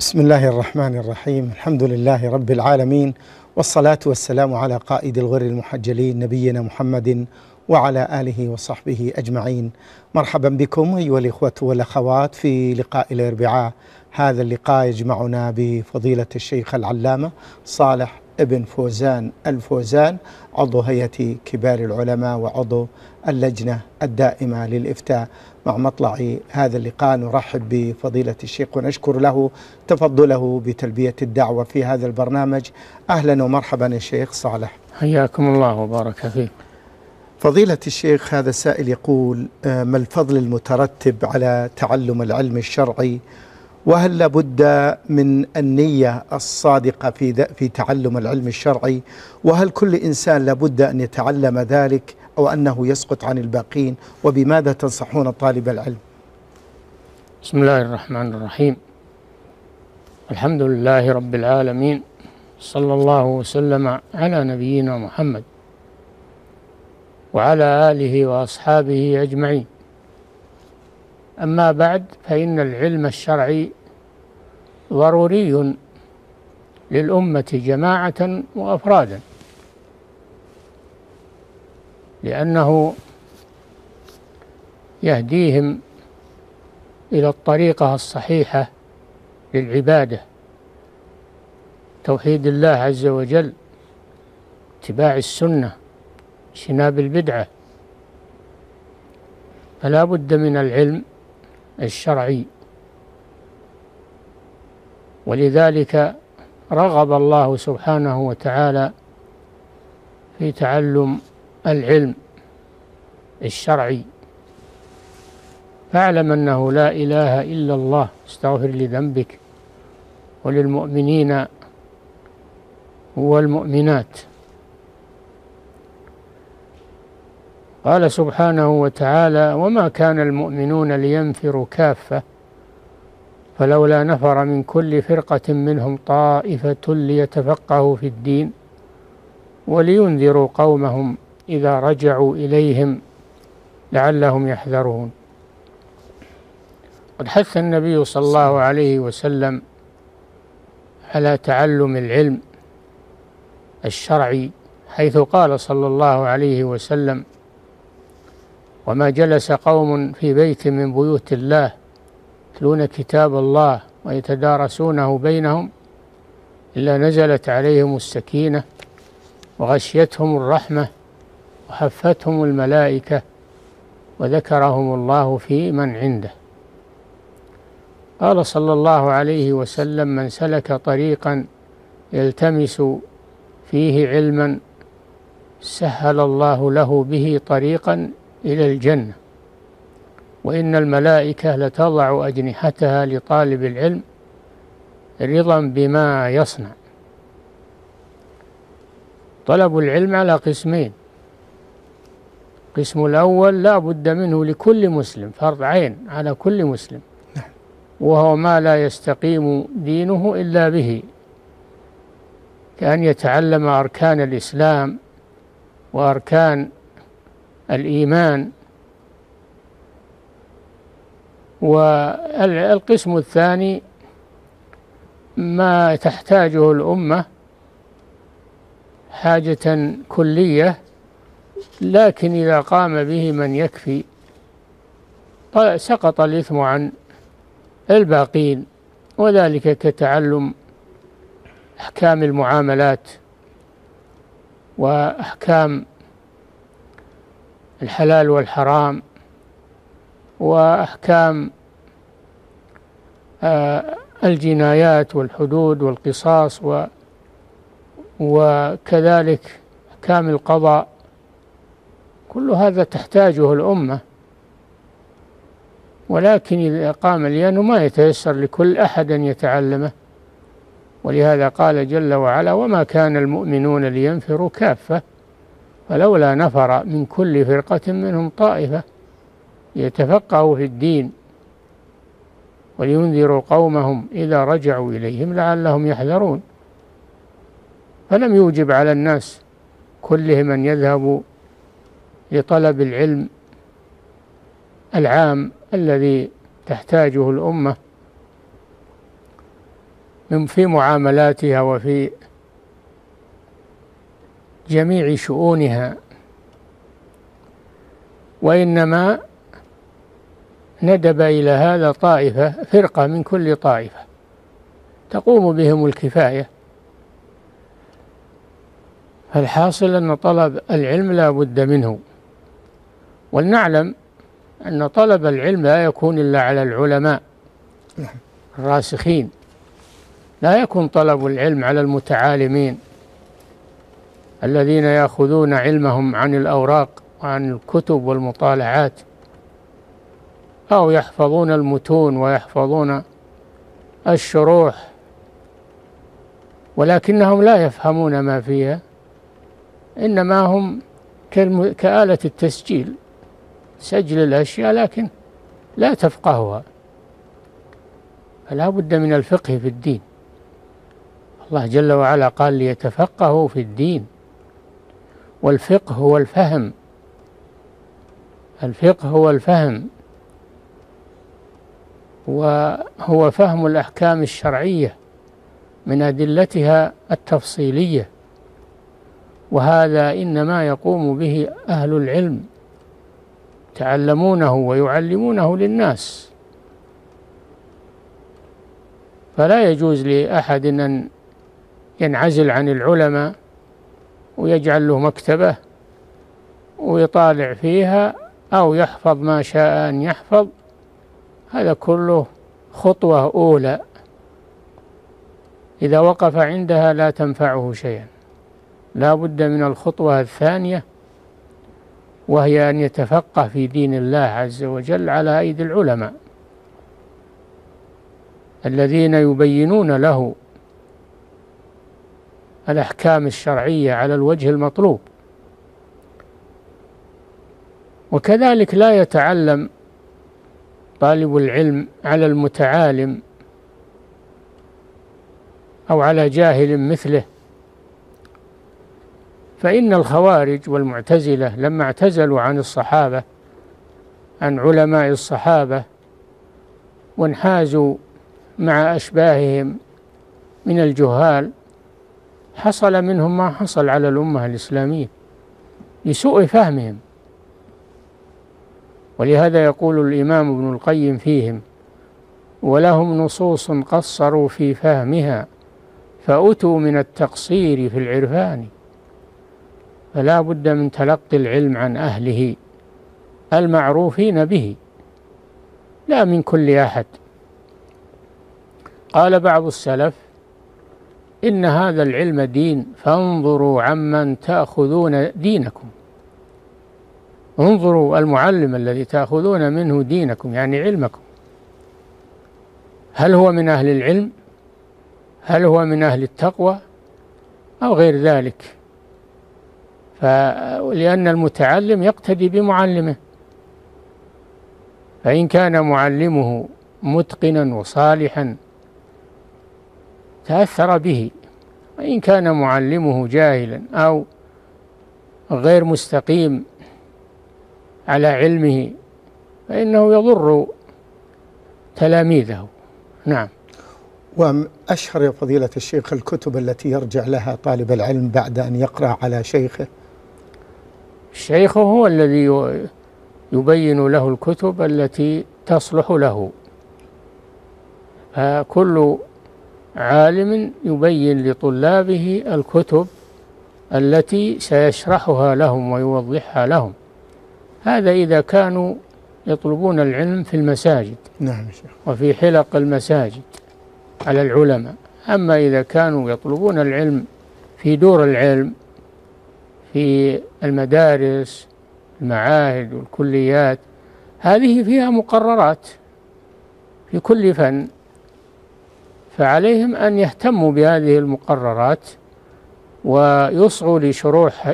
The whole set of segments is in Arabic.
بسم الله الرحمن الرحيم، الحمد لله رب العالمين، والصلاة والسلام على قائد الغر المحجلين نبينا محمد وعلى آله وصحبه أجمعين. مرحبا بكم أيها الإخوة والأخوات في لقاء الأربعاء. هذا اللقاء يجمعنا بفضيلة الشيخ العلامة صالح ابن فوزان الفوزان، عضو هيئة كبار العلماء وعضو اللجنة الدائمة للإفتاء. مع مطلع هذا اللقاء نرحب بفضيلة الشيخ ونشكر له تفضله بتلبية الدعوة في هذا البرنامج. أهلا ومرحبا يا شيخ صالح. حياكم الله وبارك فيك. فضيلة الشيخ، هذا السائل يقول: ما الفضل المترتب على تعلم العلم الشرعي؟ وهل لابد من النية الصادقة في تعلم العلم الشرعي؟ وهل كل إنسان لابد أن يتعلم ذلك أو أنه يسقط عن الباقين؟ وبماذا تنصحون طالب العلم؟ بسم الله الرحمن الرحيم، الحمد لله رب العالمين، صلى الله وسلم على نبينا محمد وعلى آله وأصحابه أجمعين. أما بعد، فإن العلم الشرعي ضروري للأمة جماعة وأفرادا، لأنه يهديهم إلى الطريقة الصحيحة للعبادة، توحيد الله عز وجل، اتباع السنة، اجتناب البدعة. فلا بد من العلم الشرعي، ولذلك رغب الله سبحانه وتعالى في تعلم العلم الشرعي. فاعلم أنه لا إله إلا الله، استغفر لذنبك وللمؤمنين والمؤمنات. قال سبحانه وتعالى: وما كان المؤمنون لينفروا كافة فلولا نفر من كل فرقة منهم طائفة ليتفقهوا في الدين ولينذروا قومهم إذا رجعوا إليهم لعلهم يحذرون. قد حث النبي صلى الله عليه وسلم على تعلم العلم الشرعي، حيث قال صلى الله عليه وسلم: وما جلس قوم في بيت من بيوت الله يتلون كتاب الله ويتدارسونه بينهم إلا نزلت عليهم السكينة وغشيتهم الرحمة وحفتهم الملائكة وذكرهم الله في من عنده. قال صلى الله عليه وسلم: من سلك طريقا يلتمس فيه علما سهل الله له به طريقا إلى الجنة، وإن الملائكة لتضع أجنحتها لطالب العلم رضا بما يصنع. طلب العلم على قسمين: القسم الأول لا بد منه لكل مسلم، فرض عين على كل مسلم، وهو ما لا يستقيم دينه إلا به، كأن يتعلم أركان الإسلام وأركان الإيمان. والقسم الثاني ما تحتاجه الأمة حاجة كلية، لكن إذا قام به من يكفي سقط الإثم عن الباقين، وذلك كتعلم أحكام المعاملات وأحكام الحلال والحرام وأحكام الجنايات والحدود والقصاص، وكذلك أحكام القضاء. كل هذا تحتاجه الأمة، ولكن إذا قام لأنه ما يتيسر لكل أحد أن يتعلمه، ولهذا قال جل وعلا: وما كان المؤمنون لينفروا كافة فلولا نفر من كل فرقة منهم طائفة ليتفقهوا في الدين ولينذروا قومهم إذا رجعوا إليهم لعلهم يحذرون. فلم يوجب على الناس كلهم أن يذهبوا لطلب العلم العام الذي تحتاجه الأمة، في معاملاتها وفي جميع شؤونها، وإنما ندب إلى هذا طائفة، فرقة من كل طائفة تقوم بهم الكفاية. فالحاصل أن طلب العلم لا بد منه، ولنعلم أن طلب العلم لا يكون إلا على العلماء الراسخين، لا يكون طلب العلم على المتعالمين الذين يأخذون علمهم عن الأوراق وعن الكتب والمطالعات، أو يحفظون المتون ويحفظون الشروح ولكنهم لا يفهمون ما فيها، إنما هم كآلة التسجيل، سجل الأشياء لكن لا تفقهها. فلا بد من الفقه في الدين. الله جل وعلا قال ليتفقهوا في الدين، والفقه هو الفهم، الفقه هو الفهم، وهو فهم الأحكام الشرعية من أدلتها التفصيلية، وهذا إنما يقوم به أهل العلم، يتعلمونه ويعلمونه للناس. فلا يجوز لأحد أن ينعزل عن العلماء ويجعل له مكتبة ويطالع فيها أو يحفظ ما شاء أن يحفظ، هذا كله خطوة أولى إذا وقف عندها لا تنفعه شيئا، لا بد من الخطوة الثانية وهي أن يتفقه في دين الله عز وجل على أيدي العلماء الذين يبينون له الأحكام الشرعية على الوجه المطلوب. وكذلك لا يتعلم طالب العلم على المتعالم أو على جاهل مثله، فإن الخوارج والمعتزلة لما اعتزلوا عن الصحابة، عن علماء الصحابة، وانحازوا مع أشباههم من الجهال، حصل منهم ما حصل على الأمة الإسلامية لسوء فهمهم. ولهذا يقول الإمام ابن القيم فيهم: ولهم نصوص قصروا في فهمها فأتوا من التقصير في العرفان. فلا بد من تلقي العلم عن أهله المعروفين به، لا من كل أحد. قال بعض السلف: إن هذا العلم دين، فانظروا عمن تأخذون دينكم. انظروا المعلم الذي تأخذون منه دينكم، يعني علمكم، هل هو من أهل العلم، هل هو من أهل التقوى، أو غير ذلك. لأن المتعلم يقتدي بمعلمه، فإن كان معلمه متقنا وصالحا تأثر به، وإن كان معلمه جاهلا أو غير مستقيم على علمه فإنه يضر تلاميذه. نعم. وأشهر فضيلة الشيخ الكتب التي يرجع لها طالب العلم بعد أن يقرأ على شيخه؟ الشيخ هو الذي يبين له الكتب التي تصلح له، فكل عالم يبين لطلابه الكتب التي سيشرحها لهم ويوضحها لهم، هذا إذا كانوا يطلبون العلم في المساجد. نعم يا شيخ. وفي حلق المساجد على العلماء. أما إذا كانوا يطلبون العلم في دور العلم، في المدارس، المعاهد والكليات، هذه فيها مقررات في كل فن، فعليهم أن يهتموا بهذه المقررات ويصغوا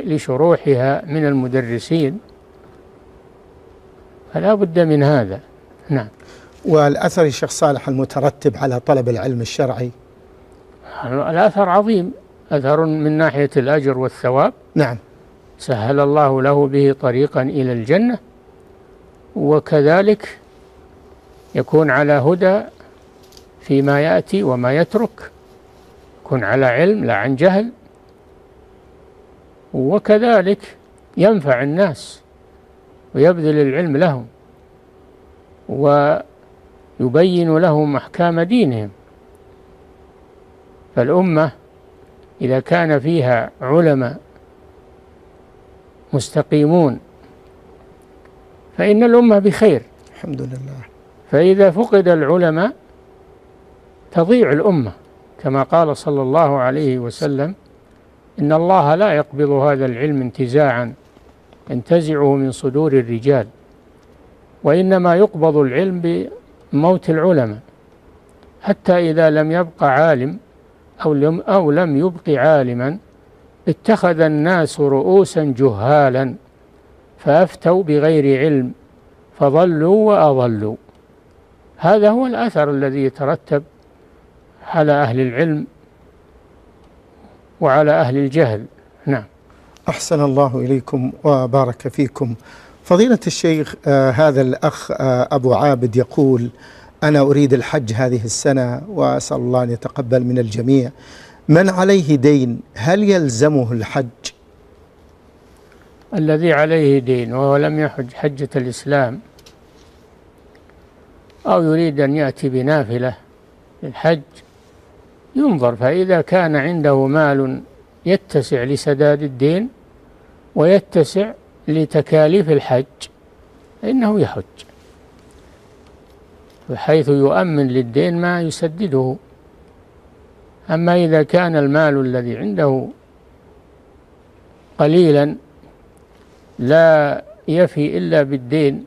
لشروحها من المدرسين، فلا بد من هذا. نعم. والأثر الشيخ صالح المترتب على طلب العلم الشرعي؟ الأثر عظيم، أثر من ناحية الأجر والثواب. نعم. سهل الله له به طريقا إلى الجنة، وكذلك يكون على هدى فيما يأتي وما يترك، كن على علم لا عن جهل، وكذلك ينفع الناس ويبذل العلم لهم ويبين لهم أحكام دينهم. فالأمة إذا كان فيها علماء مستقيمون فإن الأمة بخير الحمد لله. فإذا فقد العلماء تضيع الأمة، كما قال صلى الله عليه وسلم: إن الله لا يقبض هذا العلم انتزاعا ينتزعه من صدور الرجال، وإنما يقبض العلم بموت العلماء، حتى إذا لم يبق عالم أو لم يبق عالما اتخذ الناس رؤوسا جهالا فأفتوا بغير علم فضلوا وأضلوا. هذا هو الأثر الذي يترتب على أهل العلم وعلى أهل الجهل. نعم. أحسن الله إليكم وبارك فيكم. فضيلة الشيخ، هذا الأخ أبو عابد يقول: أنا أريد الحج هذه السنة وأسأل الله أن يتقبل من الجميع. من عليه دين هل يلزمه الحج؟ الذي عليه دين وهو لم يحج حجة الإسلام أو يريد أن يأتي بنافلة للحج ينظر، فإذا كان عنده مال يتسع لسداد الدين ويتسع لتكاليف الحج فإنه يحج، بحيث يؤمن للدين ما يسدده. أما إذا كان المال الذي عنده قليلا لا يفي إلا بالدين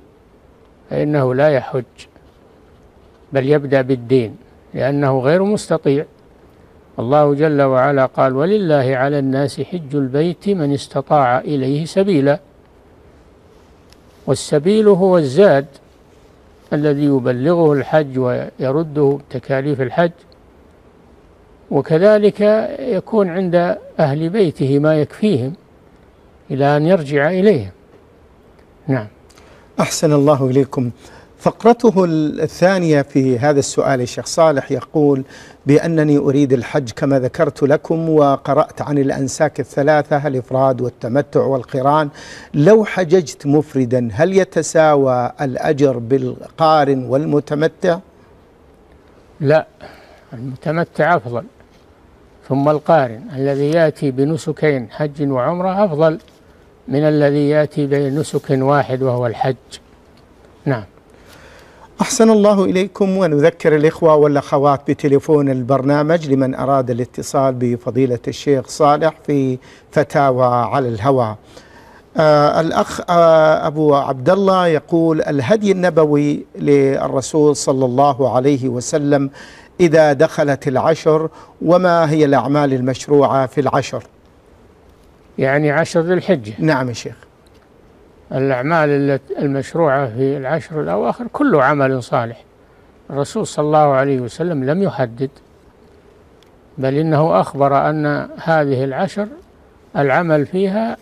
فإنه لا يحج، بل يبدأ بالدين لأنه غير مستطيع. الله جل وعلا قال: ولله على الناس حج البيت من استطاع إليه سبيلا. والسبيل هو الزاد الذي يبلغه الحج ويرده بتكاليف الحج، وكذلك يكون عند أهل بيته ما يكفيهم إلى أن يرجع إليهم. نعم. أحسن الله إليكم. فقرته الثانية في هذا السؤال الشيخ صالح يقول بأنني أريد الحج كما ذكرت لكم، وقرأت عن الأنساك الثلاثة الإفراد والتمتع والقران. لو حججت مفردا هل يتساوى الأجر بالقارن والمتمتع؟ لا، المتمتع أفضل ثم القارن. الذي يأتي بنسكين حج وعمرة أفضل من الذي يأتي بنسك واحد وهو الحج. نعم. أحسن الله إليكم. ونذكر الإخوة والأخوات بتليفون البرنامج لمن أراد الاتصال بفضيلة الشيخ صالح في فتاوى على الهوى. الأخ أبو عبد الله يقول: الهدي النبوي للرسول صلى الله عليه وسلم إذا دخلت العشر، وما هي الأعمال المشروعة في العشر؟ يعني عشر ذي الحجة. نعم يا شيخ. الأعمال المشروعة في العشر الأواخر كل عمل صالح. الرسول صلى الله عليه وسلم لم يحدد، بل إنه أخبر أن هذه العشر العمل فيها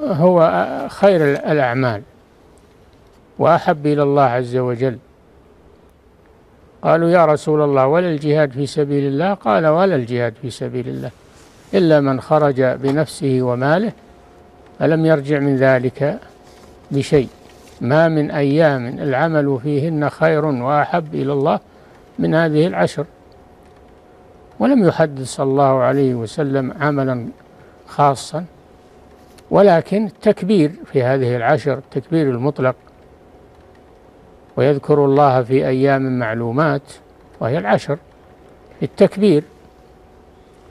هو خير الأعمال وأحب إلى الله عز وجل. قالوا: يا رسول الله، ولا الجهاد في سبيل الله؟ قال: ولا الجهاد في سبيل الله إلا من خرج بنفسه وماله ألم يرجع من ذلك بشيء، ما من أيام العمل فيهن خير وأحب إلى الله من هذه العشر. ولم يحدد صلى الله عليه وسلم عملا خاصا، ولكن التكبير في هذه العشر التكبير المطلق، ويذكر الله في أيام معلومات، وهي العشر، التكبير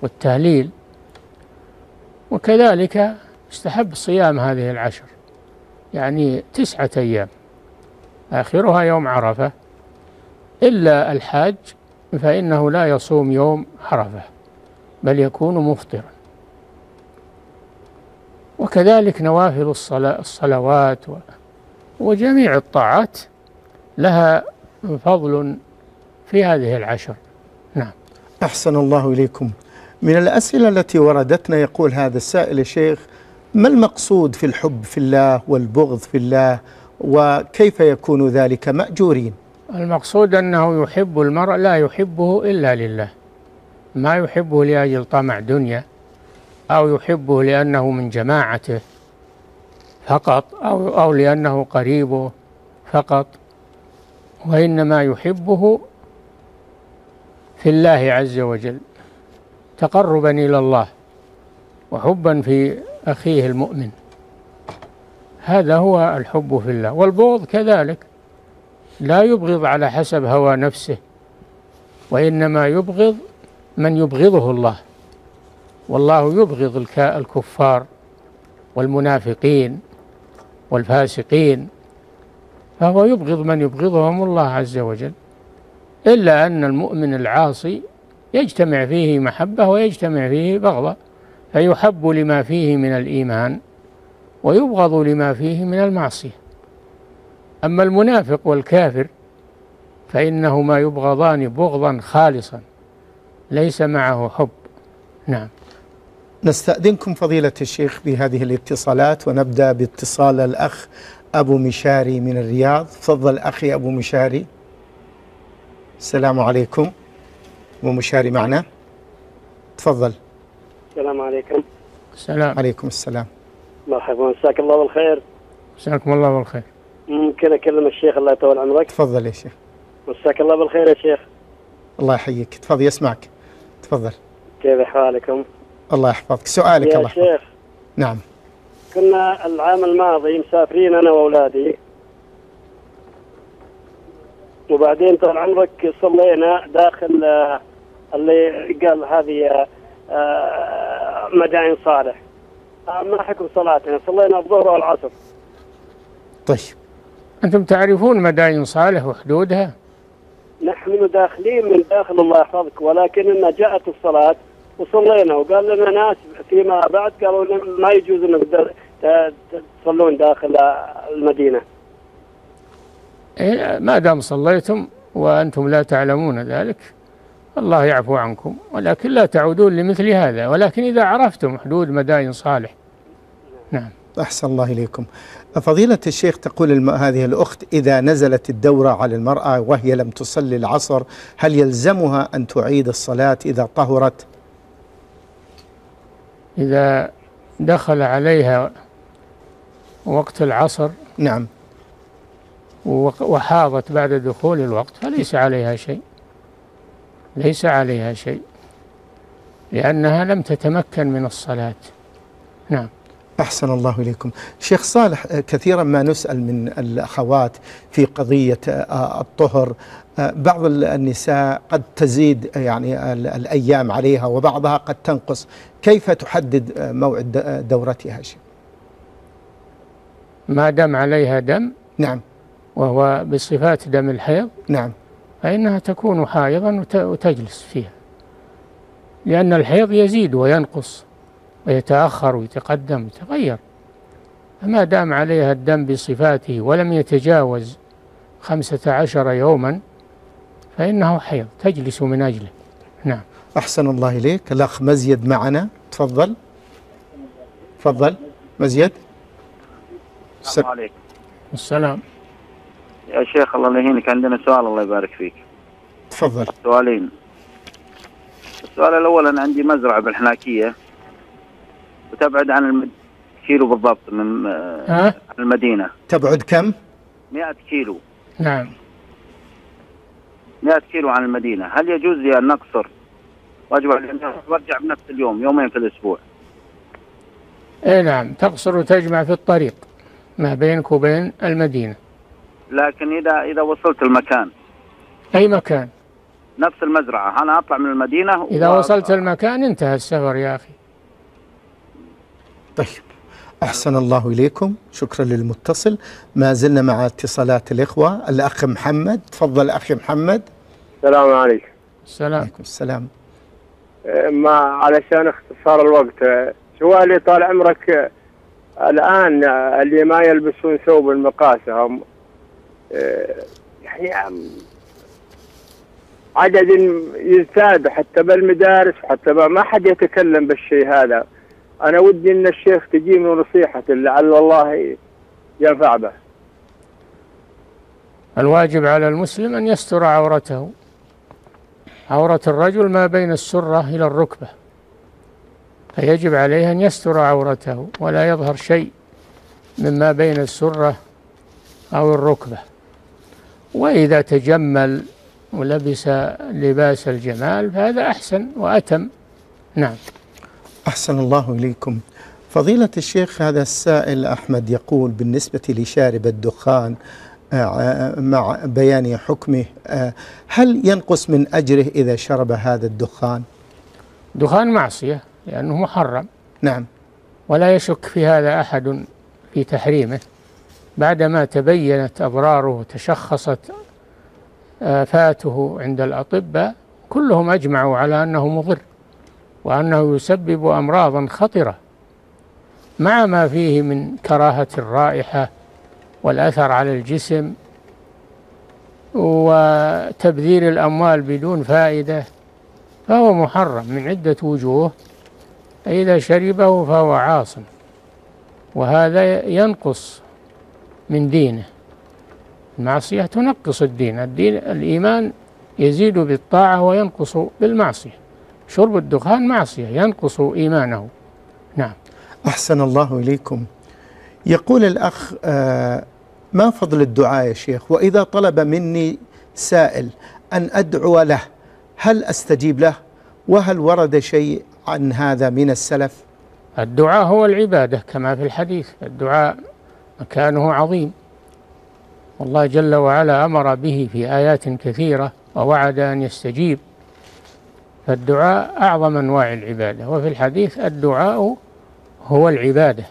والتهليل. وكذلك يستحب صيام هذه العشر، يعني 9 أيام آخرها يوم عرفة، إلا الحاج فإنه لا يصوم يوم عرفة بل يكون مفطرا. وكذلك نوافل الصلوات وجميع الطاعات لها فضل في هذه العشر. نعم. أحسن الله إليكم. من الأسئلة التي وردتنا يقول هذا السائل: الشيخ، ما المقصود في الحب في الله والبغض في الله، وكيف يكون ذلك مأجورين؟ المقصود أنه يحب المرء لا يحبه إلا لله، ما يحبه لأجل طمع دنيا، أو يحبه لأنه من جماعته فقط، أو لأنه قريبه فقط، وإنما يحبه في الله عز وجل تقربا إلى الله وحبا في أخيه المؤمن. هذا هو الحب في الله. والبغض كذلك، لا يبغض على حسب هوى نفسه، وإنما يبغض من يبغضه الله، والله يبغض الكفار والمنافقين والفاسقين، فهو يبغض من يبغضهم الله عز وجل. إلا أن المؤمن العاصي يجتمع فيه محبة ويجتمع فيه بغضة، فيحب لما فيه من الإيمان ويبغض لما فيه من المعصية. أما المنافق والكافر فإنهما يبغضان بغضا خالصا ليس معه حب. نعم. نستأذنكم فضيلة الشيخ بهذه الاتصالات، ونبدأ باتصال الأخ أبو مشاري من الرياض. تفضل أخي أبو مشاري. السلام عليكم. أبو مشاري معنا، تفضل. السلام عليكم. السلام عليكم. السلام. مرحبا، مساك الله بالخير. مساكم الله بالخير. ممكن أكلم الشيخ؟ الله يطول عمرك. تفضل يا شيخ. مساك الله بالخير يا شيخ. الله يحييك، تفضل يسمعك. تفضل. كيف حالكم؟ الله يحفظك. سؤالك. الله يحفظك. يا شيخ. نعم. كنا العام الماضي مسافرين أنا وأولادي، وبعدين طال عمرك صلينا داخل اللي قال هذه مدائن صالح. ما حكم صلاتنا؟ صلينا الظهر والعصر. طيب، أنتم تعرفون مدائن صالح وحدودها؟ نحن داخلين من داخل، الله يحفظك، ولكننا جاءت الصلاة وصلينا، وقال لنا ناس فيما بعد قالوا ما يجوز أن تصلون داخل المدينة. ما دام صليتم وأنتم لا تعلمون ذلك الله يعفو عنكم، ولكن لا تعودون لمثل هذا، ولكن إذا عرفتم حدود مدائن صالح. نعم. أحسن الله إليكم. فضيلة الشيخ، تقول هذه الأخت: إذا نزلت الدورة على المرأة وهي لم تصلي العصر هل يلزمها أن تعيد الصلاة إذا طهرت؟ إذا دخل عليها وقت العصر، نعم، وحاضت بعد دخول الوقت فليس عليها شيء، ليس عليها شيء، لأنها لم تتمكن من الصلاة. نعم. أحسن الله إليكم. شيخ صالح، كثيرا ما نسأل من الأخوات في قضية الطهر، بعض النساء قد تزيد يعني الأيام عليها وبعضها قد تنقص، كيف تحدد موعد دورتها؟ شيخ، ما دام عليها دم، نعم، وهو بصفات دم الحيض، نعم، فإنها تكون حائضا وتجلس فيها، لأن الحيض يزيد وينقص ويتأخر ويتقدم ويتغير، فما دام عليها الدم بصفاته ولم يتجاوز 15 يوما فإنه حيض، تجلس من أجله. نعم. أحسن الله إليك. الأخ مزيد معنا، تفضل. تفضل مزيد. السلام عليكم. السلام. يا شيخ الله يهينك، عندنا سؤال الله يبارك فيك. تفضل. سؤالين. السؤال الأول، أنا عندي مزرعة بالحناكية وتبعد عن كيلو بالضبط من المدينة. تبعد كم؟ 100 كيلو. نعم. 100 كيلو عن المدينة، هل يجوز لي أن أقصر وأرجع بنفس اليوم، يومين في الأسبوع؟ إيه نعم، تقصر وتجمع في الطريق ما بينك وبين المدينة. لكن إذا وصلت المكان، أي مكان، نفس المزرعة، أنا أطلع من المدينة إذا وصلت المكان انتهى السفر يا أخي. طيب، أحسن الله إليكم، شكرا للمتصل. ما زلنا مع اتصالات الإخوة. الأخ محمد، تفضل أخي محمد. السلام عليكم. السلام عليكم. السلام. ما علشان اختصار الوقت، سؤالي طال عمرك، الآن اللي ما يلبسون ثوب المقاسة هم يعني عدد يزداد حتى بالمدارس، حتى ما حد يتكلم بالشيء هذا. أنا ودي أن الشيخ تجي من نصيحة لعل الله ينفع به. الواجب على المسلم أن يستر عورته عورة الرجل ما بين السرة إلى الركبة، فيجب عليه أن يستر عورته ولا يظهر شيء مما بين السرة أو الركبة. وإذا تجمل ولبس لباس الجمال فهذا أحسن وأتم. نعم. أحسن الله إليكم فضيلة الشيخ. هذا السائل أحمد يقول بالنسبة لشارب الدخان مع بيان حكمه، هل ينقص من أجره إذا شرب هذا الدخان؟ دخان معصية لأنه محرم. نعم. ولا يشك في هذا أحد في تحريمه بعدما تبينت أضراره وتشخصت آفاته عند الأطباء، كلهم أجمعوا على أنه مضر وأنه يسبب أمراضا خطرة، مع ما فيه من كراهة الرائحة والأثر على الجسم وتبذير الأموال بدون فائدة، فهو محرم من عدة وجوه. إذا شربه فهو عاصم، وهذا ينقص من دينه. المعصية تنقص الدين الإيمان يزيد بالطاعة وينقص بالمعصية. شرب الدخان معصية ينقص إيمانه. نعم. أحسن الله إليكم. يقول الأخ ما فضل الدعاء يا شيخ، وإذا طلب مني سائل أن أدعو له هل أستجيب له، وهل ورد شيء عن هذا من السلف؟ الدعاء هو العبادة كما في الحديث، الدعاء مكانه عظيم، والله جل وعلا أمر به في آيات كثيرة ووعد أن يستجيب، فالدعاء أعظم أنواع العبادة. وفي الحديث الدعاء هو العبادة،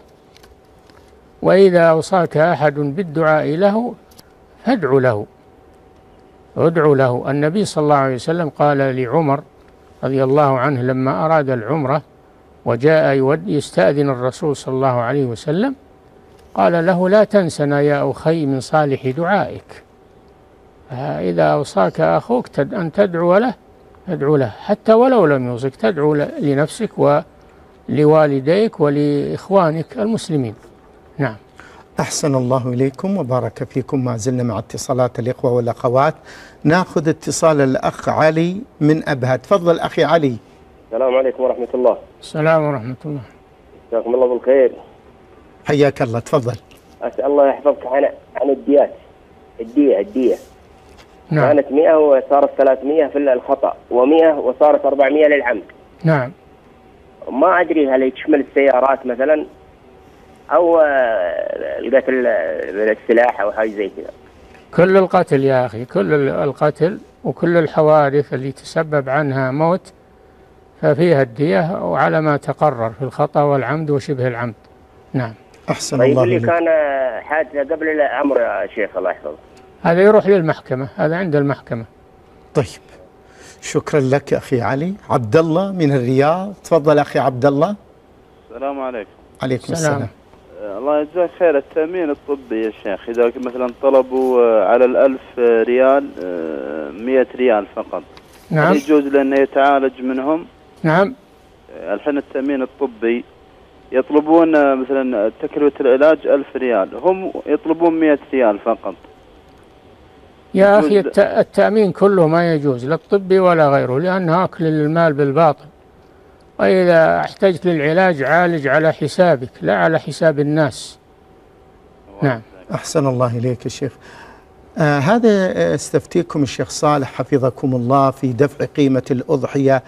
وإذا أوصاك أحد بالدعاء له فادعو له، ادعو له. النبي صلى الله عليه وسلم قال لعمر رضي الله عنه لما أراد العمرة وجاء يستأذن الرسول صلى الله عليه وسلم، قال له لا تنسنا يا أخي من صالح دعائك. فإذا أوصاك أخوك أن تدعو له فادعو له، حتى ولو لم يوصك تدعو لنفسك ولوالديك ولإخوانك المسلمين. نعم. أحسن الله إليكم وبارك فيكم. ما زلنا مع اتصالات الإخوة والأخوات. نأخذ اتصال الأخ علي من أبها. تفضل أخي علي. السلام عليكم ورحمة الله. السلام ورحمة الله. جزاكم الله بالخير. حياك الله، تفضل. أسأل الله يحفظك عن الديات، الدية. نعم. كانت 100 وصارت 300 في الخطأ، و100 وصارت 400 للعمد. نعم. ما أدري هل تشمل السيارات مثلا أو القتل بالسلاح أو حاجة زي كذا. كل القتل يا أخي، كل القتل وكل الحوادث اللي تسبب عنها موت ففيها الدية، وعلى ما تقرر في الخطأ والعمد وشبه العمد. نعم. أحسن طيب الله. اللي كان حادثة قبل الأمر يا شيخ الله يحفظه، هذا يروح للمحكمة، هذا عند المحكمة. طيب شكرا لك أخي علي. عبد الله من الرياض، تفضل أخي عبد الله. السلام عليكم. عليكم السلام. الله يجزاك خير. التأمين الطبي يا شيخ، إذا مثلا طلبوا على 1000 ريال 100 ريال فقط. نعم. يجوز لأنه يتعالج منهم. نعم. الحين التأمين الطبي يطلبون مثلا تكلفة العلاج 1000 ريال، هم يطلبون 100 ريال فقط. يا أخي التأمين كله ما يجوز، لا الطبي ولا غيره، لأنه أكل المال بالباطل. وإذا احتجت للعلاج عالج على حسابك لا على حساب الناس. نعم. أحسن الله إليك يا شيخ. هذا استفتيكم الشيخ صالح حفظكم الله في دفع قيمة الأضحية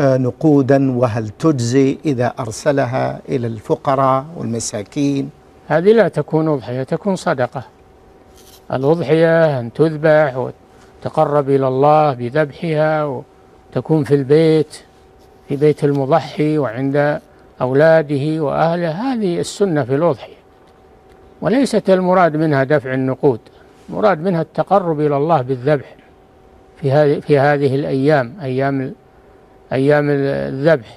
نقودا، وهل تجزي إذا أرسلها إلى الفقراء والمساكين؟ هذه لا تكون أضحية، تكون صدقة. الأضحية أن تذبح وتقرب إلى الله بذبحها، وتكون في البيت، في بيت المضحي وعند أولاده وأهله، هذه السنة في الأضحية. وليست المراد منها دفع النقود، المراد منها التقرب إلى الله بالذبح في هذه الأيام، أيام الذبح.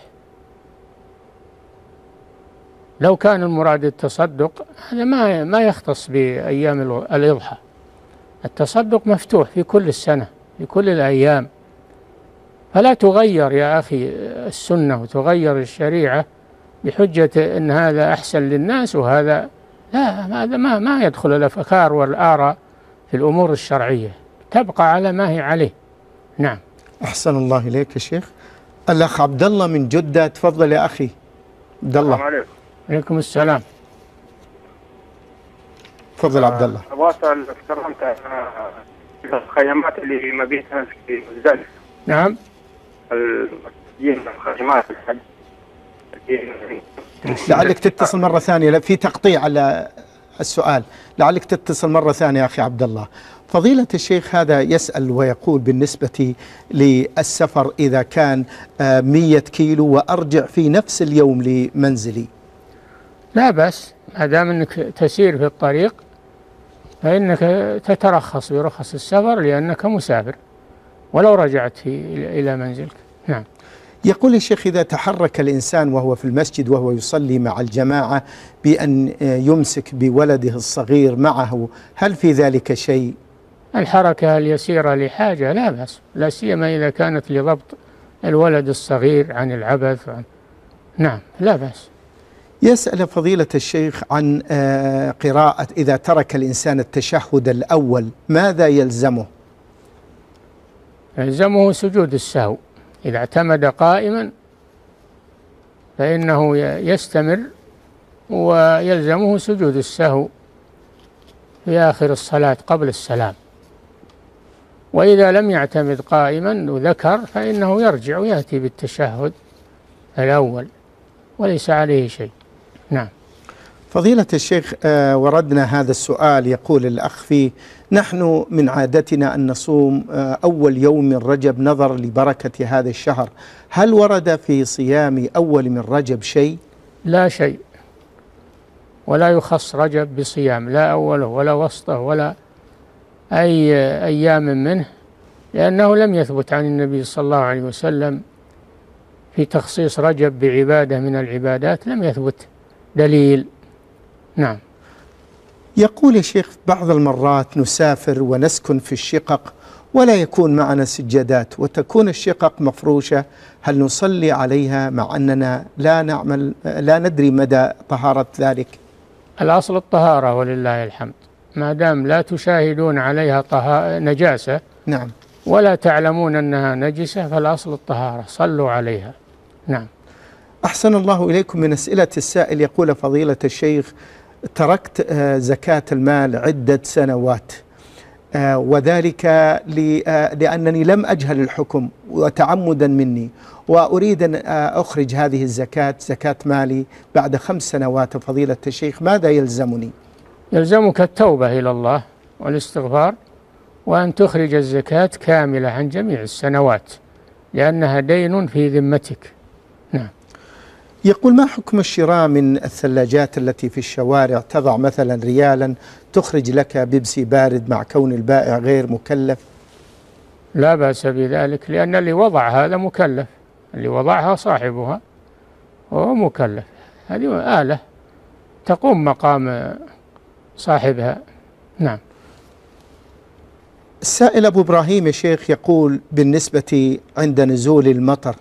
لو كان المراد التصدق هذا ما يختص بأيام الإضحى، التصدق مفتوح في كل السنة في كل الأيام. فلا تغير يا أخي السنة وتغير الشريعة بحجة إن هذا أحسن للناس وهذا لا، هذا ما يدخل الأفكار والآراء في الأمور الشرعية، تبقى على ما هي عليه. نعم. أحسن الله إليك يا شيخ. الأخ عبد الله من جدة، تفضل يا أخي عبد الله. السلام عليكم. وعليكم السلام. تفضل عبد الله. أبغى أسأل كرمت الخيمات اللي مبيتها في مزدلفة. نعم. الخيمات لعلك تتصل مرة ثانية، في تقطيع على السؤال، لعلك تتصل مرة ثانية أخي عبد الله. فضيلة الشيخ هذا يسأل ويقول بالنسبة للسفر إذا كان 100 كيلو وأرجع في نفس اليوم لمنزلي. لا بأس، ما دام أنك تسير في الطريق فإنك تترخص برخص السفر لأنك مسافر ولو رجعت إلى منزلك. نعم. يقول الشيخ إذا تحرك الإنسان وهو في المسجد وهو يصلي مع الجماعة بأن يمسك بولده الصغير معه، هل في ذلك شيء؟ الحركة اليسيرة لحاجة لا بأس، لا سيما إذا كانت لضبط الولد الصغير عن العبث. نعم لا بأس. يسأل فضيلة الشيخ عن قراءة إذا ترك الإنسان التشهد الأول ماذا يلزمه؟ يلزمه سجود السهو. إذا اعتمد قائما فإنه يستمر ويلزمه سجود السهو في آخر الصلاة قبل السلام. وإذا لم يعتمد قائما وذكر فإنه يرجع ويأتي بالتشهد الأول وليس عليه شيء. نعم. فضيلة الشيخ وردنا هذا السؤال يقول الأخ فيه: نحن من عادتنا أن نصوم أول يوم من رجب نظرا لبركة هذا الشهر، هل ورد في صيام أول من رجب شيء؟ لا شيء، ولا يخص رجب بصيام، لا أوله ولا وسطه ولا أي أيام منه، لأنه لم يثبت عن النبي صلى الله عليه وسلم في تخصيص رجب بعبادة من العبادات، لم يثبت دليل. نعم. يقول يا شيخ بعض المرات نسافر ونسكن في الشقق ولا يكون معنا سجادات وتكون الشقق مفروشة، هل نصلي عليها مع أننا لا ندري مدى طهارة ذلك؟ الأصل الطهارة ولله الحمد، ما دام لا تشاهدون عليها نجاسة. نعم. ولا تعلمون أنها نجسة فالأصل الطهارة، صلوا عليها. نعم. أحسن الله إليكم. من أسئلة السائل يقول فضيلة الشيخ: تركت زكاة المال عدة سنوات وذلك لأنني لم أجهل الحكم وتعمدا مني، وأريد أن أخرج هذه الزكاة، زكاة مالي، بعد 5 سنوات. فضيلة الشيخ ماذا يلزمني؟ يلزمك التوبة إلى الله والاستغفار وأن تخرج الزكاة كاملة عن جميع السنوات لأنها دين في ذمتك. نعم. يقول: ما حكم الشراء من الثلاجات التي في الشوارع تضع مثلا ريالا تخرج لك بيبسي بارد مع كون البائع غير مكلف؟ لا بأس بذلك، لأن اللي وضع هذا مكلف، اللي وضعها صاحبها هو مكلف، هذه آلة تقوم مقام صاحبها. نعم. السائل أبو إبراهيم يا شيخ يقول: بالنسبة عند نزول المطر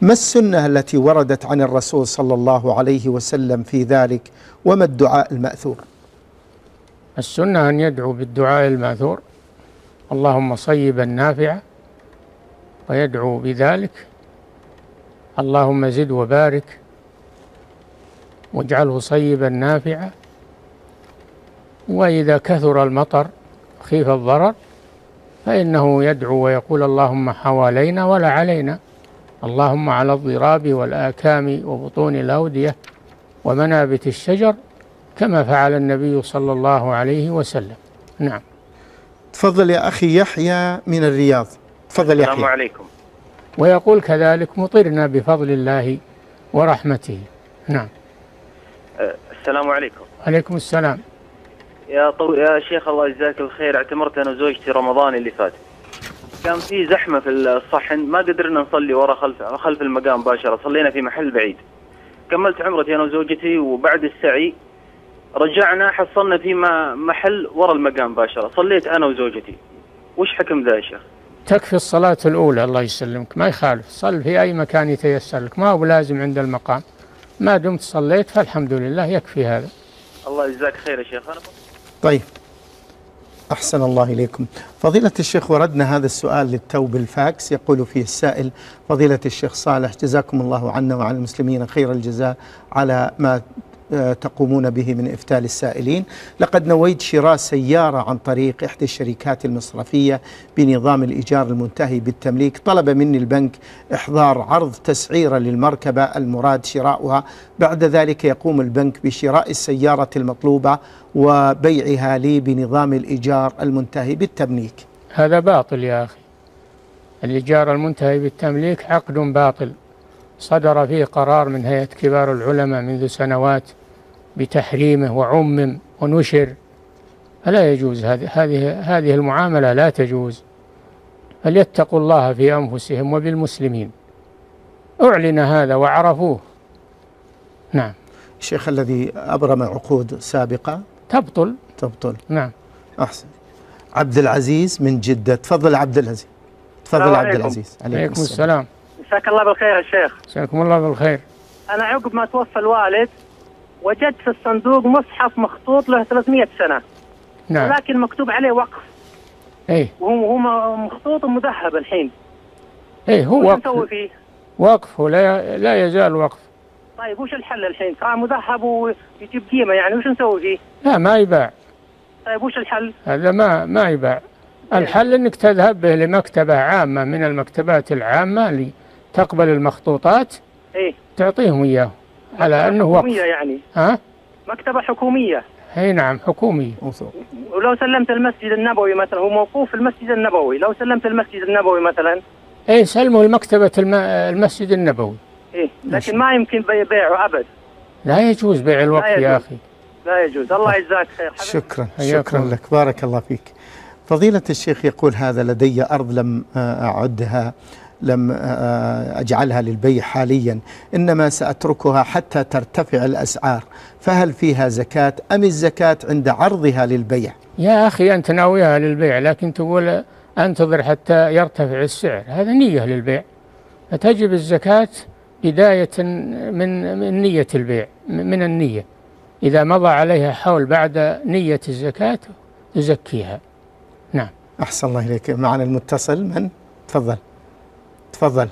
ما السنة التي وردت عن الرسول صلى الله عليه وسلم في ذلك، وما الدعاء المأثور؟ السنة أن يدعو بالدعاء المأثور: اللهم صيبا نافعا، ويدعو بذلك: اللهم زد وبارك واجعله صيبا نافعا. وإذا كثر المطر خيف الضرر فإنه يدعو ويقول: اللهم حوالينا ولا علينا، اللهم على الضراب والآكام وبطون الأودية ومنابت الشجر، كما فعل النبي صلى الله عليه وسلم. نعم. تفضل يا أخي يحيى من الرياض. تفضل يا أخي. السلام عليكم. ويقول كذلك: مطرنا بفضل الله ورحمته. نعم. السلام عليكم. وعليكم السلام. يا شيخ الله يجزاك الخير، اعتمرت أنا وزوجتي رمضان اللي فات، كان في زحمة في الصحن ما قدرنا نصلي ورا خلف المقام مباشرة، صلينا في محل بعيد. كملت عمرتي أنا وزوجتي، وبعد السعي رجعنا حصلنا في محل ورا المقام مباشرة، صليت أنا وزوجتي. وش حكم ذا يا شيخ؟ تكفي الصلاة الأولى الله يسلمك، ما يخالف، صل في أي مكان يتيسر لك، ما هو لازم عند المقام، ما دمت صليت فالحمد لله، يكفي هذا. الله يجزاك خير يا شيخ. أنا طيب أحسن الله إليكم. فضيلة الشيخ، وردنا هذا السؤال للتو بالفاكس، يقول فيه السائل: فضيلة الشيخ صالح، جزاكم الله عنا وعن المسلمين خير الجزاء على ما تقومون به من إفتاء السائلين. لقد نويت شراء سيارة عن طريق إحدى الشركات المصرفية بنظام الإيجار المنتهي بالتمليك. طلب مني البنك إحضار عرض تسعيرة للمركبة المراد شراؤها، بعد ذلك يقوم البنك بشراء السيارة المطلوبة وبيعها لي بنظام الإيجار المنتهي بالتمليك. هذا باطل يا أخي. الإيجار المنتهي بالتمليك عقد باطل، صدر فيه قرار من هيئة كبار العلماء منذ سنوات بتحريمه وعمم ونشر، فلا يجوز. هذه المعاملة لا تجوز. فليتقوا الله في أنفسهم وبالمسلمين. أعلن هذا وعرفوه. نعم. الشيخ، الذي أبرم عقود سابقة تبطل. نعم. أحسن. عبد العزيز من جدة، تفضل عبد العزيز. تفضل عبد العزيز. عليكم السلام. مساك الله بالخير يا شيخ. مساكم الله بالخير. أنا عقب ما توفى الوالد وجدت في الصندوق مصحف مخطوط له 300 سنة. نعم. لكن مكتوب عليه وقف. إيه. وهو مخطوط ومذهب الحين. إيه هو وقف. نسوي فيه؟ وقف لا يزال وقف. طيب وش الحل الحين؟ صار مذهب ويجيب قيمة، يعني وش نسوي فيه؟ لا ما يباع. طيب وش الحل؟ هذا ما يباع. الحل إنك تذهب به لمكتبة عامة من المكتبات العامة اللي تقبل المخطوطات. إيه؟ تعطيهم إياه على أنه وقف. حكومية يعني؟ ها؟ مكتبة حكومية. أي نعم حكومية. ولو سلمت المسجد النبوي مثلا، هو موقوف في المسجد النبوي، لو سلمت المسجد النبوي مثلا. إيه سلمه لمكتبة المسجد النبوي. إيه لكن ما يمكن بيعه أبد. لا يجوز بيع الوقف يا أخي. لا يجوز. الله يجزاك خير. شكرا لك، بارك الله فيك. فضيلة الشيخ، يقول هذا: لدي أرض لم أجعلها للبيع حاليا، إنما سأتركها حتى ترتفع الأسعار، فهل فيها زكاة أم الزكاة عند عرضها للبيع؟ يا أخي أنت ناويها للبيع، لكن تقول أنتظر حتى يرتفع السعر، هذا نية للبيع، فتجب الزكاة بداية من نية البيع، من النية. إذا مضى عليها حول بعد نية الزكاة تزكيها. نعم. أحسن الله إليك. معنا المتصل من؟ تفضل.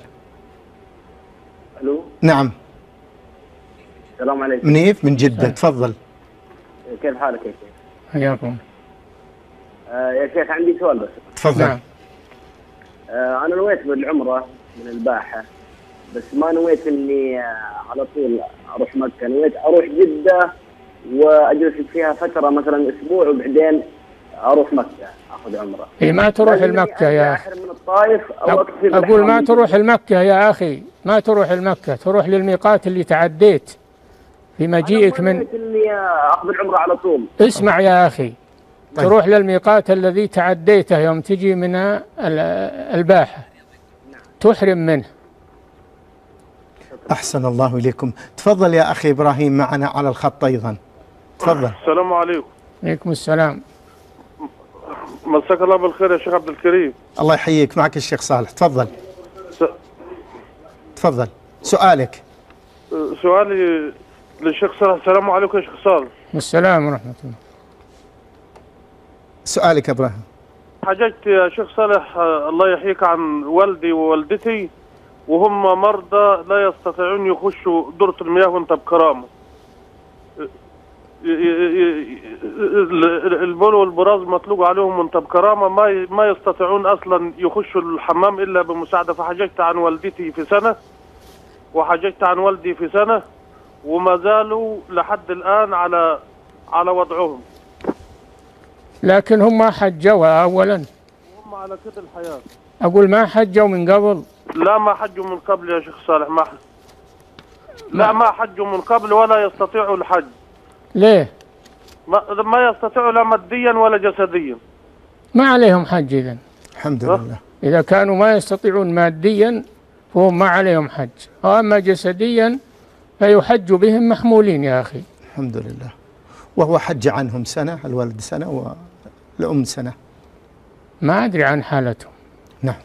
الو. نعم. السلام عليكم. منيف من جدة. تفضل. كيف حالك يا شيخ؟ حياكم. يا شيخ عندي سؤال بس. تفضل. نعم. انا نويت بالعمرة من الباحة، بس ما نويت اني على طول اروح مكة، نويت اروح جدة واجلس فيها فترة مثلا اسبوع وبعدين اروح مكة اخذ عمره. اي ما تروح المكة يا اخي. من الطائف اقول ما تروح المكة يا اخي، ما تروح المكة، تروح للميقات اللي تعديت في مجيئك من. اللي اخذ العمره على طول. اسمع يا اخي. طيب. تروح للميقات الذي تعديته يوم تجي من الباحة. نعم. تحرم منه. احسن الله اليكم. تفضل يا اخي ابراهيم معنا على الخط ايضا. تفضل. السلام عليكم. وعليكم السلام. مساك الله بالخير يا شيخ عبد الكريم. الله يحييك. معك الشيخ صالح. تفضل. تفضل سؤالك. سؤالي للشيخ صالح. السلام عليكم يا شيخ صالح. السلام ورحمة الله. سؤالك ابراهيم. حاجتي يا شيخ صالح، الله يحييك، عن والدي ووالدتي وهم مرضى لا يستطيعون يخشوا دورة المياه وانت بكرامة. البول والبراز مطلوب عليهم وانت بكرامه، ما يستطيعون اصلا يخشوا الحمام الا بمساعده. فحججت عن والدتي في سنه وحججت عن والدي في سنه وما زالوا لحد الان على وضعهم. لكن هم ما حجوا اولا. هم على كده الحياه. اقول ما حجوا من قبل. لا ما حجوا من قبل يا شيخ صالح. لا ما حجوا من قبل ولا يستطيعوا الحج. ليه؟ ما يستطيعوا لا ماديا ولا جسديا. ما عليهم حج إذن. الحمد لله. إذا كانوا ما يستطيعون ماديا فهم ما عليهم حج، وأما جسديا فيحج بهم محمولين يا أخي. الحمد لله. وهو حج عنهم سنة، الوالد سنة والأم سنة. ما أدري عن حالتهم. نعم.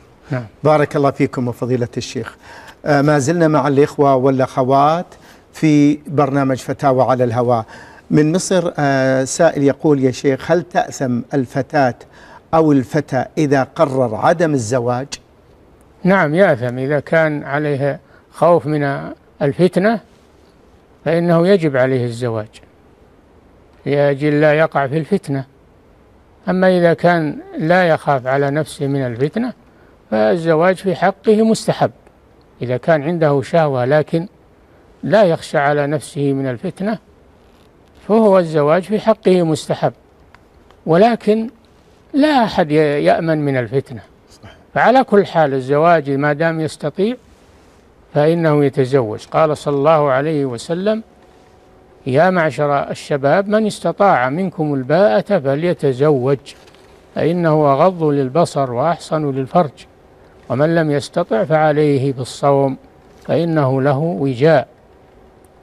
بارك الله فيكم وفضيلة الشيخ. ما زلنا مع الإخوة والأخوات في برنامج فتاوى على الهواء. من مصر سائل يقول: يا شيخ، هل تأثم الفتاة أو الفتى إذا قرر عدم الزواج؟ نعم يأثم، إذا كان عليه خوف من الفتنة فإنه يجب عليه الزواج لأجل لا يقع في الفتنة. أما إذا كان لا يخاف على نفسه من الفتنة فالزواج في حقه مستحب، إذا كان عنده شهوة لكن لا يخشى على نفسه من الفتنة فهو الزواج في حقه مستحب، ولكن لا أحد يأمن من الفتنة. فعلى كل حال الزواج ما دام يستطيع فإنه يتزوج. قال صلى الله عليه وسلم: يا معشر الشباب، من استطاع منكم الباءة فليتزوج، فإنه أغض للبصر وأحصن للفرج، ومن لم يستطع فعليه بالصوم فإنه له وجاء.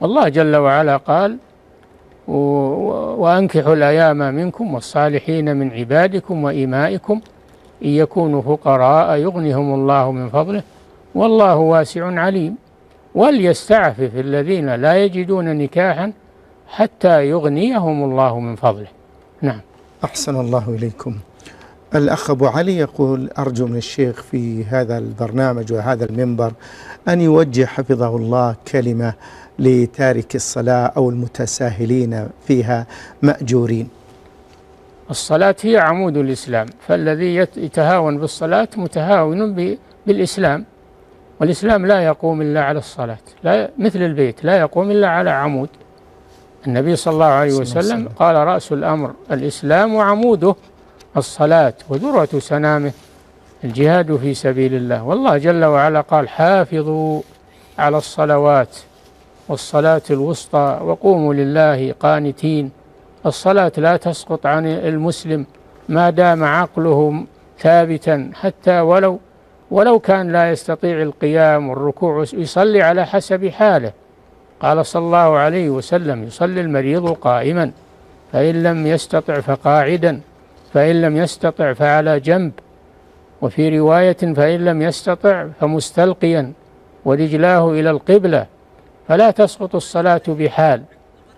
والله جل وعلا قال: وأنكحوا الأيام منكم والصالحين من عبادكم وإمائكم إن يكونوا فقراء يغنهم الله من فضله والله واسع عليم، وليستعفف الذين لا يجدون نكاحا حتى يغنيهم الله من فضله. نعم. أحسن الله إليكم. الأخ أبو علي يقول: أرجو من الشيخ في هذا البرنامج وهذا المنبر أن يوجه حفظه الله كلمة لتارك الصلاة أو المتساهلين فيها مأجورين. الصلاة هي عمود الإسلام، فالذي يتهاون بالصلاة متهاون بالإسلام، والإسلام لا يقوم إلا على الصلاة، لا مثل البيت لا يقوم إلا على عمود. النبي صلى الله عليه وسلم قال: رأس الأمر الإسلام وعموده الصلاة وذروة سنامه الجهاد في سبيل الله. والله جل وعلا قال: حافظوا على الصلوات والصلاة الوسطى وقوموا لله قانتين. الصلاة لا تسقط عن المسلم ما دام عقله ثابتا، حتى ولو كان لا يستطيع القيام والركوع يصلي على حسب حاله. قال صلى الله عليه وسلم: يصلي المريض قائما، فإن لم يستطع فقاعدا، فإن لم يستطع فعلى جنب، وفي رواية: فإن لم يستطع فمستلقيا ورجلاه إلى القبلة. فلا تسقط الصلاة بحال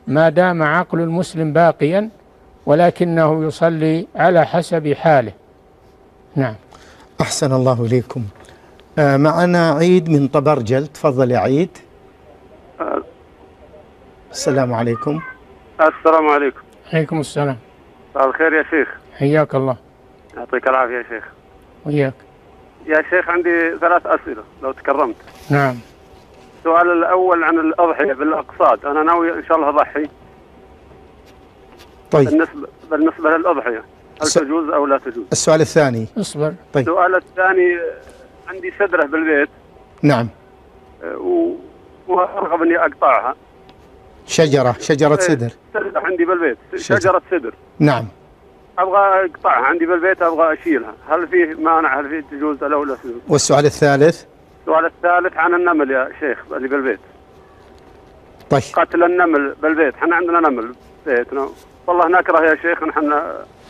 ما دام عقل المسلم باقيا، ولكنه يصلي على حسب حاله. نعم. أحسن الله إليكم. معنا عيد من طبرجل، تفضل يا عيد. السلام عليكم. السلام عليكم. عليكم السلام. مساء الخير يا شيخ. حياك الله. يعطيك العافية يا شيخ. وياك. يا شيخ، عندي 3 أسئلة لو تكرمت. نعم. السؤال الأول عن الأضحية بالأقصاد، أنا ناوي إن شاء الله أضحي. طيب. بالنسبة للأضحية هل تجوز أو لا تجوز؟ السؤال الثاني. اصبر. طيب. السؤال الثاني، عندي سدرة بالبيت. نعم. وأرغب إني أقطعها. شجرة سدر. سدرة عندي بالبيت، شجرة سدر. نعم. أبغى أقطعها عندي بالبيت، أبغى أشيلها، هل فيه مانع؟ هل فيه تجوز أو لا تجوز؟ والسؤال الثالث؟ السؤال الثالث عن النمل يا شيخ اللي بالبيت. طيب. قتل النمل بالبيت، احنا عندنا نمل بيتنا والله نكره يا شيخ، نحن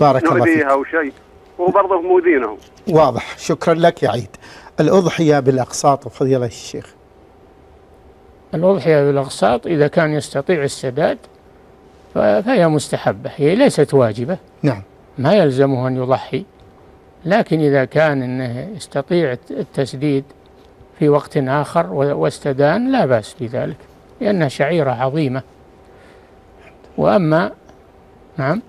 نربيها وشيء وبرضه مودينه. واضح، شكرا لك يا عيد. الأضحية بالأقساط فضيلة الشيخ. الأضحية بالأقساط إذا كان يستطيع السداد فهي مستحبة، هي ليست واجبة. نعم. ما يلزمه أن يضحي، لكن إذا كان إنه يستطيع التسديد في وقت آخر واستدان لا بأس بذلك، لأنها شعيرة عظيمة. وأما نعم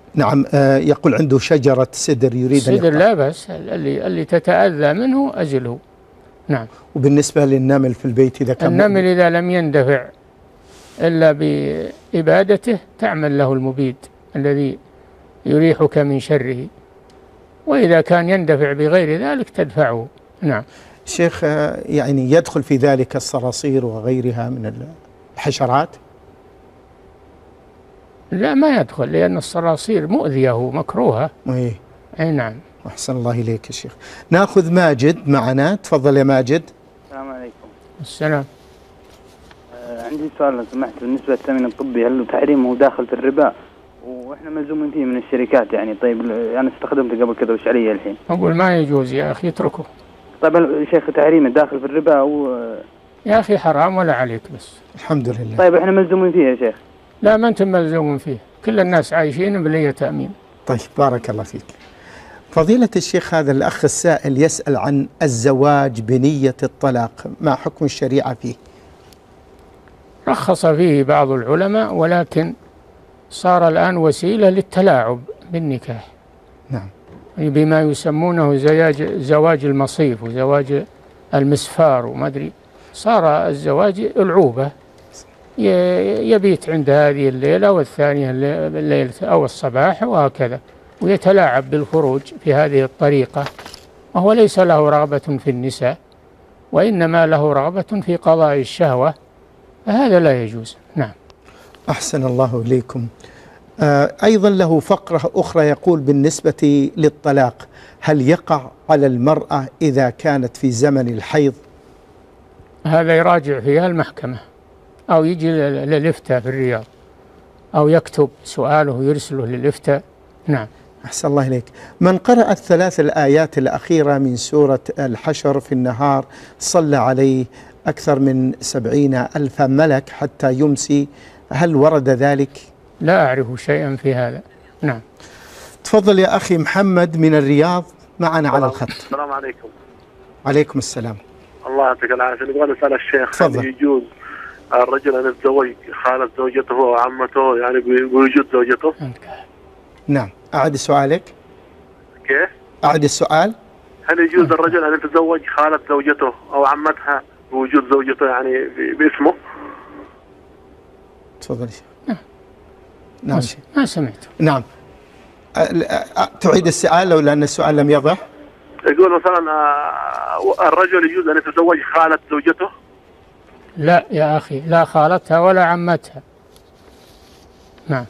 يقول عنده شجرة سدر يريد أن يقطع. سدر لا بأس، اللي تتأذى منه أزله. نعم. وبالنسبة للنمل في البيت إذا كان النمل إذا لم يندفع إلا بإبادته تعمل له المبيد الذي يريحك من شره، وإذا كان يندفع بغير ذلك تدفعه. نعم. شيخ، يعني يدخل في ذلك الصراصير وغيرها من الحشرات؟ لا، ما يدخل، لأن الصراصير مؤذية ومكروهة. أي نعم. أحسن الله إليك يا شيخ. نأخذ ماجد معنا، تفضل يا ماجد. السلام عليكم. السلام. عندي سؤال لو سمحت، بالنسبة للثمن الطبي، هل تحريمه داخل في الربا؟ وإحنا ملزومين فيه من الشركات يعني. طيب أنا استخدمته قبل كذا وشعرية الحين. أقول ما يجوز يا أخي، اتركه. طيب يا شيخ، تحريمه داخل في الربا أو يا أخي حرام ولا عليك بس. الحمد لله. طيب إحنا ملزومين فيه يا شيخ؟ لا، ما أنتم ملزومين فيه. كل الناس عايشين بلي تأمين. طيب بارك الله فيك. فضيلة الشيخ، هذا الأخ السائل يسأل عن الزواج بنية الطلاق، ما حكم الشريعة فيه؟ رخص فيه بعض العلماء، ولكن صار الآن وسيلة للتلاعب بالنكاح. نعم. بما يسمونه زواج المصيف وزواج المسفار وما أدري، صار الزواج ألعوبة، يبيت عند هذه الليلة والثانية الليلة أو الصباح وهكذا، ويتلاعب بالخروج في هذه الطريقة، وهو ليس له رغبة في النساء وإنما له رغبة في قضاء الشهوة، فهذا لا يجوز. نعم. أحسن الله إليكم. أيضا له فقرة أخرى يقول بالنسبة للطلاق، هل يقع على المرأة إذا كانت في زمن الحيض؟ هذا يراجع فيها المحكمة أو يجي للإفتاء في الرياض أو يكتب سؤاله ويرسله للإفتاء. نعم. أحسن الله إليك. من قرأ الثلاث الآيات الأخيرة من سورة الحشر في النهار صلى عليه أكثر من 70,000 ملك حتى يمسي، هل ورد ذلك؟ لا أعرف شيئا في هذا. نعم. تفضل يا أخي محمد من الرياض معنا على الخط. السلام عليكم. عليكم السلام. الله يعطيك العافية. نبغى نسأل الشيخ، تفضل. يجوز الرجل أن يتزوج خالة زوجته وعمته يعني بوجود زوجته؟ نعم. أعد سؤالك. كيف؟ أعد السؤال. هل يجوز الرجل أن يتزوج خالة زوجته أو عمتها بوجود زوجته يعني باسمه؟ تفضل. نعم. ما سمعته. نعم. تعيد السؤال لأن السؤال لم يضح. يقول مثلا الرجل يجوز أن يتزوج خالة زوجته؟ لا يا أخي، لا خالتها ولا عمتها. نعم.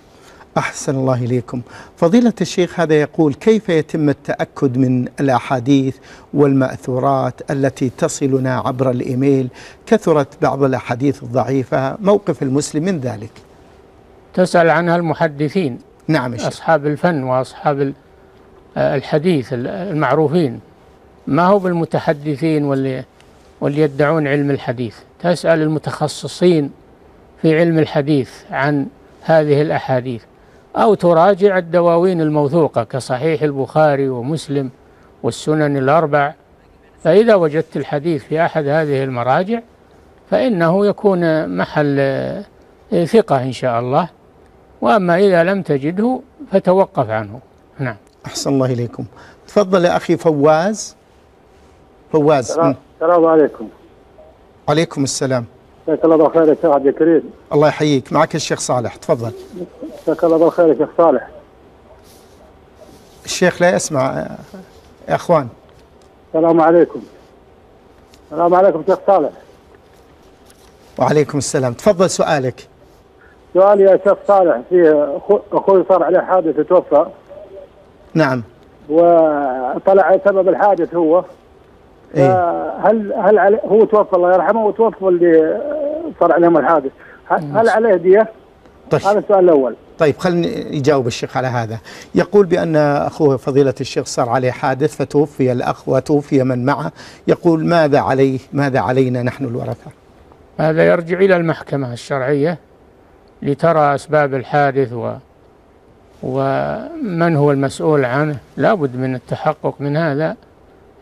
أحسن الله إليكم. فضيلة الشيخ، هذا يقول كيف يتم التأكد من الأحاديث والمأثورات التي تصلنا عبر الإيميل؟ كثرت بعض الأحاديث الضعيفة، موقف المسلم من ذلك؟ تسأل عنها المحدثين. نعم. أصحاب الفن وأصحاب الحديث المعروفين، ما هو بالمتحدثين واللي يدعون علم الحديث. تسأل المتخصصين في علم الحديث عن هذه الأحاديث، أو تراجع الدواوين الموثوقة كصحيح البخاري ومسلم والسنن الأربع، فإذا وجدت الحديث في أحد هذه المراجع فإنه يكون محل ثقة إن شاء الله، وأما إذا لم تجده فتوقف عنه. نعم. أحسن الله إليكم. تفضل يا أخي فواز. فواز. السلام عليكم. عليكم السلام. مساك الله بالخير يا شيخ عبد الكريم. الله يحييك. معك الشيخ صالح، تفضل. مساك الله بالخير يا شيخ صالح. الشيخ لا يسمع يا اخوان. السلام عليكم. السلام عليكم شيخ صالح. وعليكم السلام. تفضل سؤالك. سؤالي يا شيخ صالح، في اخوي صار عليه حادث وتوفى. نعم. وطلع سبب الحادث هو. إيه؟ هل عليه، هو توفى الله يرحمه وتوفى اللي صار عليهم الحادث، هل عليه دية؟ طيب. هذا السؤال الأول. طيب خلني يجاوب الشيخ على هذا. يقول بأن أخوه فضيلة الشيخ صار عليه حادث فتوفي الأخ وتوفي من معه، يقول ماذا عليه، ماذا علينا نحن الورثة؟ هذا يرجع إلى المحكمة الشرعية لترى أسباب الحادث ومن هو المسؤول عنه، لابد من التحقق من هذا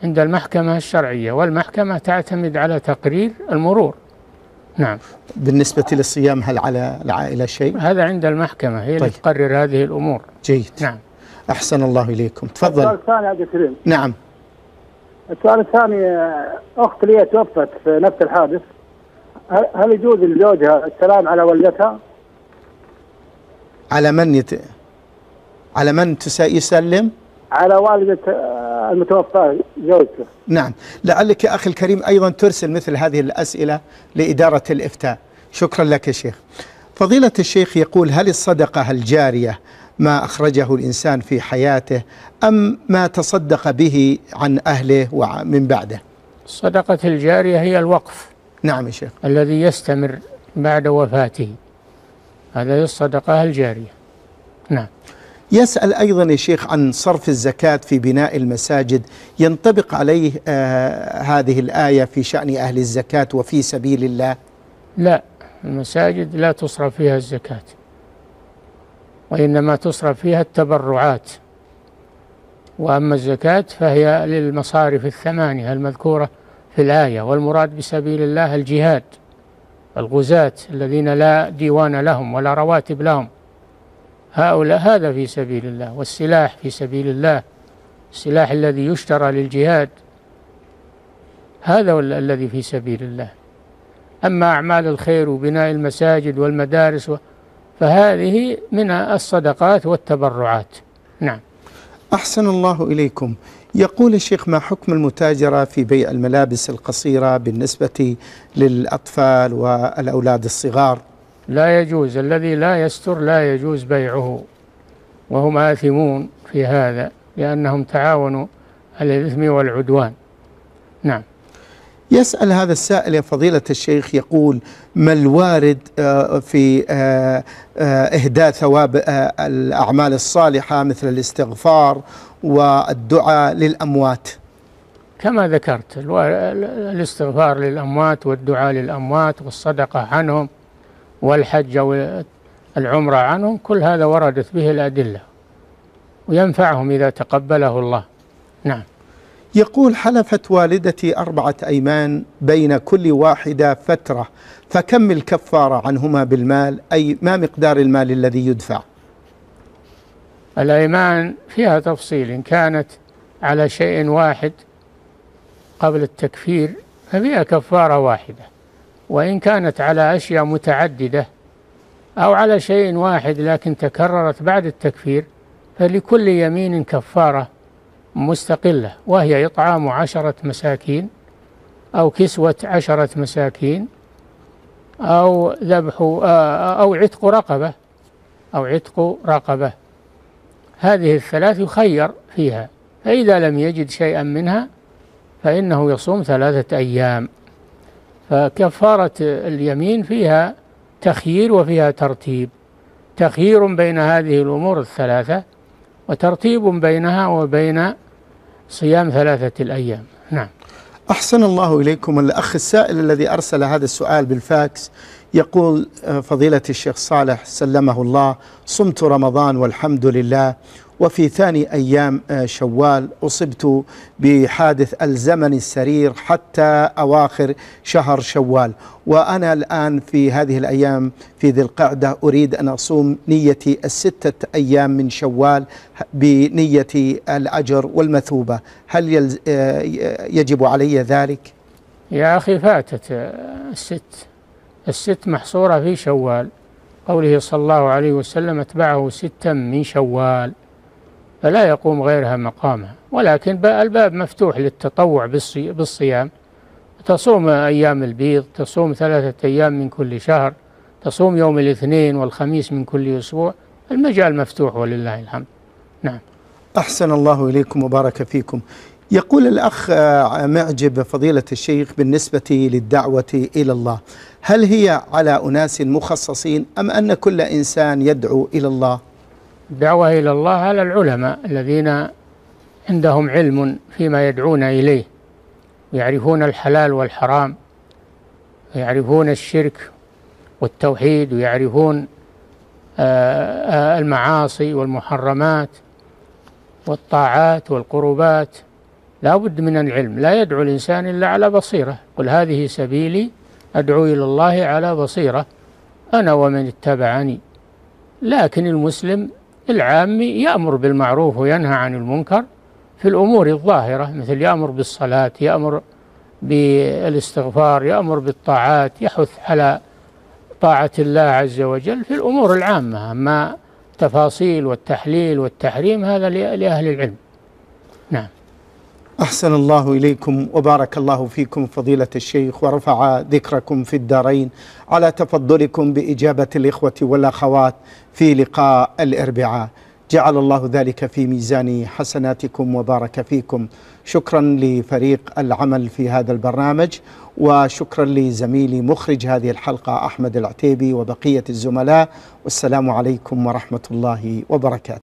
عند المحكمة الشرعية، والمحكمة تعتمد على تقرير المرور. نعم. بالنسبة للصيام هل على العائلة شيء؟ هذا عند المحكمة هي. طيب. اللي تقرر هذه الأمور. جيد. نعم. أحسن الله إليكم. تفضل. السؤال الثاني يا عبد الكريم. نعم. السؤال الثاني، أخت لي توفت في نفس الحادث، هل يجوز لزوجها السلام على والدتها؟ على من على من يسلم؟ على والدة المتوفى زوجته. نعم. لعلك يا أخي الكريم أيضا ترسل مثل هذه الأسئلة لإدارة الإفتاء. شكرا لك يا شيخ. فضيلة الشيخ يقول هل الصدقة الجارية ما أخرجه الإنسان في حياته أم ما تصدق به عن أهله ومن بعده؟ الصدقة الجارية هي الوقف. نعم يا شيخ. الذي يستمر بعد وفاته، هذا الصدقة الجارية. نعم. يسأل أيضا يا شيخ عن صرف الزكاة في بناء المساجد، ينطبق عليه هذه الآية في شأن أهل الزكاة وفي سبيل الله؟ لا، المساجد لا تصرف فيها الزكاة. وإنما تصرف فيها التبرعات، وأما الزكاة فهي للمصارف الثمانية المذكورة في الآية. والمراد بسبيل الله الجهاد، الغزاة الذين لا ديوان لهم ولا رواتب لهم، هؤلاء هذا في سبيل الله. والسلاح في سبيل الله، السلاح الذي يشترى للجهاد هذا الذي في سبيل الله. أما أعمال الخير وبناء المساجد والمدارس فهذه من الصدقات والتبرعات. نعم. أحسن الله إليكم. يقول الشيخ: ما حكم المتاجرة في بيع الملابس القصيرة بالنسبة للأطفال والأولاد الصغار؟ لا يجوز، الذي لا يستر لا يجوز بيعه، وهم آثمون في هذا لأنهم تعاونوا على الإثم والعدوان. نعم. يسأل هذا السائل: يا فضيلة الشيخ، يقول: ما الوارد في إهداء ثواب الأعمال الصالحة مثل الاستغفار والدعاء للأموات؟ كما ذكرت، الاستغفار للأموات والدعاء للأموات والصدقة عنهم والحج والعمرة عنهم، كل هذا وردت به الأدلة، وينفعهم إذا تقبله الله. نعم. يقول: حلفت والدتي 4 أيمان بين كل واحدة فترة، فكم الكفارة عنهما بالمال؟ أي ما مقدار المال الذي يدفع؟ الأيمان فيها تفصيل، إن كانت على شيء واحد قبل التكفير ففيها كفارة واحدة، وإن كانت على أشياء متعددة أو على شيء واحد لكن تكررت بعد التكفير فلكل يمين كفارة مستقلة، وهي إطعام 10 مساكين أو كسوة 10 مساكين أو ذبح أو عتق رقبة هذه الثلاث يخير فيها، فإذا لم يجد شيئا منها فإنه يصوم 3 أيام. فكفارة اليمين فيها تخيير وفيها ترتيب، تخيير بين هذه الأمور الثلاثة وترتيب بينها وبين صيام 3 الأيام. نعم. أحسن الله إليكم. الأخ السائل الذي أرسل هذا السؤال بالفاكس يقول: فضيلة الشيخ صالح سلمه الله، صمت رمضان والحمد لله، وفي ثاني أيام شوال أصبت بحادث ألزمني السرير حتى أواخر شهر شوال، وأنا الآن في هذه الأيام في ذي القعدة أريد أن أصوم نيتي 6 أيام من شوال بنيتي الأجر والمثوبة، هل يجب علي ذلك؟ يا أخي فاتت الست محصورة في شوال، قوله صلى الله عليه وسلم: اتبعه 6 من شوال، فلا يقوم غيرها مقامها. ولكن الباب مفتوح للتطوع بالصيام، تصوم أيام البيض، تصوم 3 أيام من كل شهر، تصوم يوم الاثنين والخميس من كل أسبوع، المجال مفتوح ولله الحمد. نعم. أحسن الله إليكم وبارك فيكم. يقول الأخ معجب: فضيلة الشيخ، بالنسبة للدعوة إلى الله، هل هي على أناس مخصصين أم أن كل إنسان يدعو إلى الله؟ الدعوة إلى الله على العلماء الذين عندهم علم فيما يدعون إليه، يعرفون الحلال والحرام، يعرفون الشرك والتوحيد، ويعرفون المعاصي والمحرمات والطاعات والقربات. لا بد من العلم، لا يدعو الإنسان إلا على بصيرة. قل هذه سبيلي أدعو إلى الله على بصيرة أنا ومن اتبعني. لكن المسلم العامي يأمر بالمعروف وينهى عن المنكر في الأمور الظاهرة، مثل يأمر بالصلاة، يأمر بالاستغفار، يأمر بالطاعات، يحث على طاعة الله عز وجل في الأمور العامة. أما التفاصيل والتحليل والتحريم هذا لأهل العلم. نعم. أحسن الله إليكم وبارك الله فيكم فضيلة الشيخ، ورفع ذكركم في الدارين على تفضلكم بإجابة الإخوة والأخوات في لقاء الأربعاء. جعل الله ذلك في ميزان حسناتكم وبارك فيكم. شكرا لفريق العمل في هذا البرنامج، وشكرا لزميلي مخرج هذه الحلقة أحمد العتيبي وبقية الزملاء، والسلام عليكم ورحمة الله وبركاته.